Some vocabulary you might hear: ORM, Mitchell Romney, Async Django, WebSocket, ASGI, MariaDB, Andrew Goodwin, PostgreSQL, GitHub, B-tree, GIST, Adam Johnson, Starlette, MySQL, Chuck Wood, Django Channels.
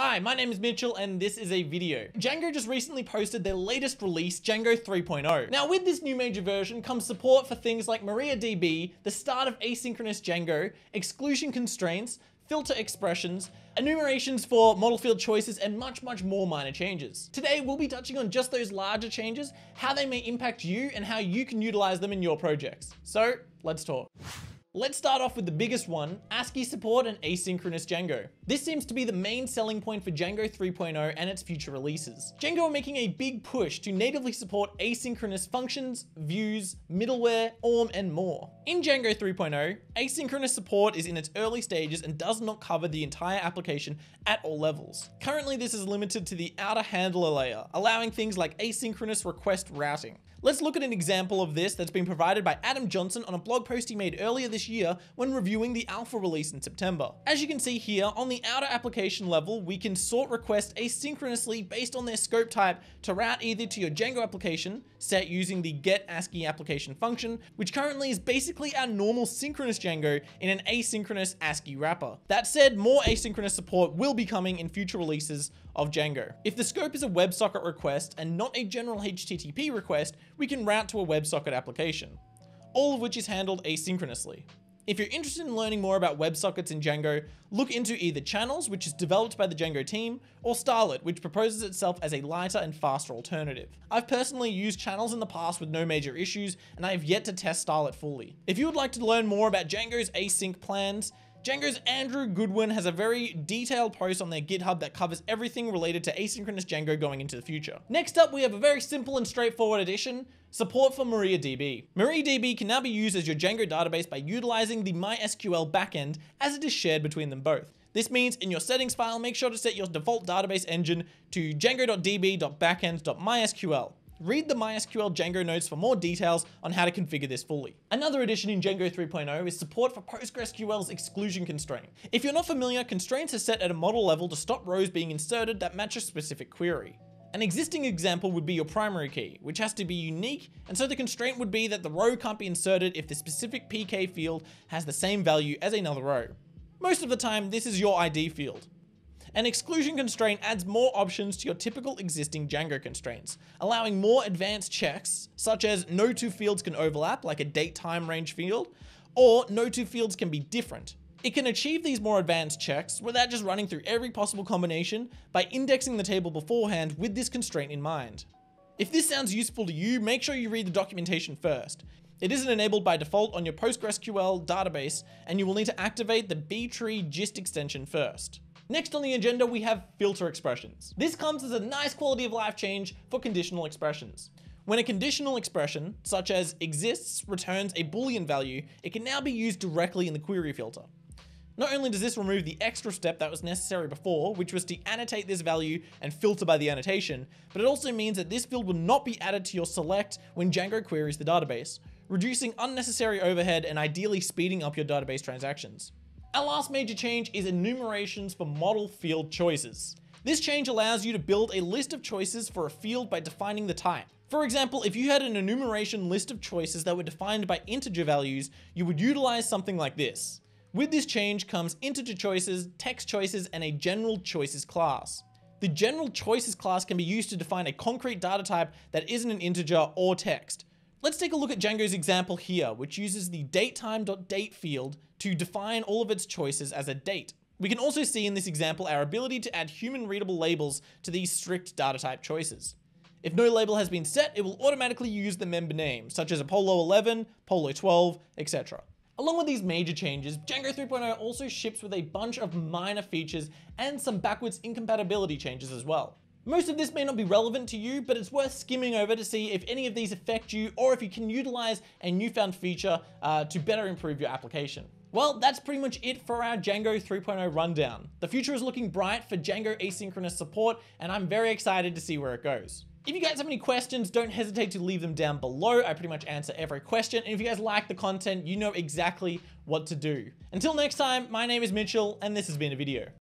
Hi, my name is Mitchell and this is a video. Django just recently posted their latest release, Django 3.0. Now with this new major version comes support for things like MariaDB, the start of asynchronous Django, exclusion constraints, filter expressions, enumerations for model field choices, and much, much more minor changes. Today, we'll be touching on just those larger changes, how they may impact you and how you can utilize them in your projects. So let's talk. Let's start off with the biggest one, ASCII support and asynchronous Django. This seems to be the main selling point for Django 3.0 and its future releases. Django are making a big push to natively support asynchronous functions, views, middleware, ORM, and more. In Django 3.0, asynchronous support is in its early stages and does not cover the entire application at all levels. Currently, this is limited to the outer handler layer, allowing things like asynchronous request routing. Let's look at an example of this that's been provided by Adam Johnson on a blog post he made earlier this year when reviewing the alpha release in September. As you can see here, on the outer application level, we can sort requests asynchronously based on their scope type to route either to your Django application, set using the get ASCII application function, which currently is basically our normal synchronous Django in an asynchronous ASCII wrapper. That said, more asynchronous support will be coming in future releases of Django. If the scope is a WebSocket request and not a general HTTP request, we can route to a WebSocket application, all of which is handled asynchronously. If you're interested in learning more about WebSockets in Django, look into either Channels, which is developed by the Django team, or Starlette, which proposes itself as a lighter and faster alternative. I've personally used Channels in the past with no major issues, and I have yet to test Starlette fully. If you would like to learn more about Django's async plans, Django's Andrew Goodwin has a very detailed post on their GitHub that covers everything related to asynchronous Django going into the future. Next up, we have a very simple and straightforward addition, support for MariaDB. MariaDB can now be used as your Django database by utilizing the MySQL backend as it is shared between them both. This means in your settings file, make sure to set your default database engine to django.db.backend.mysql. Read the MySQL Django notes for more details on how to configure this fully. Another addition in Django 3.0 is support for PostgreSQL's exclusion constraint. If you're not familiar, constraints are set at a model level to stop rows being inserted that match a specific query. An existing example would be your primary key, which has to be unique, and so the constraint would be that the row can't be inserted if the specific PK field has the same value as another row. Most of the time, this is your ID field. An exclusion constraint adds more options to your typical existing Django constraints, allowing more advanced checks, such as no two fields can overlap, like a date time range field, or no two fields can be different. It can achieve these more advanced checks without just running through every possible combination by indexing the table beforehand with this constraint in mind. If this sounds useful to you, make sure you read the documentation first. It isn't enabled by default on your PostgreSQL database, and you will need to activate the B-tree GIST extension first. Next on the agenda, we have filter expressions. This comes as a nice quality of life change for conditional expressions. When a conditional expression, such as exists, returns a Boolean value, it can now be used directly in the query filter. Not only does this remove the extra step that was necessary before, which was to annotate this value and filter by the annotation, but it also means that this field will not be added to your select when Django queries the database, reducing unnecessary overhead and ideally speeding up your database transactions. Our last major change is enumerations for model field choices. This change allows you to build a list of choices for a field by defining the type. For example, if you had an enumeration list of choices that were defined by integer values, you would utilize something like this. With this change comes integer choices, text choices, and a general choices class. The general choices class can be used to define a concrete data type that isn't an integer or text. Let's take a look at Django's example here, which uses the datetime.date field to define all of its choices as a date. We can also see in this example our ability to add human-readable labels to these strict data type choices. If no label has been set, it will automatically use the member name, such as Apollo 11, Apollo 12, etc. Along with these major changes, Django 3.0 also ships with a bunch of minor features and some backwards incompatibility changes as well. Most of this may not be relevant to you, but it's worth skimming over to see if any of these affect you or if you can utilize a newfound feature to better improve your application. Well, that's pretty much it for our Django 3.0 rundown. The future is looking bright for Django asynchronous support, and I'm very excited to see where it goes. If you guys have any questions, don't hesitate to leave them down below. I pretty much answer every question. And if you guys like the content, you know exactly what to do. Until next time, my name is Mitchell, and this has been a video.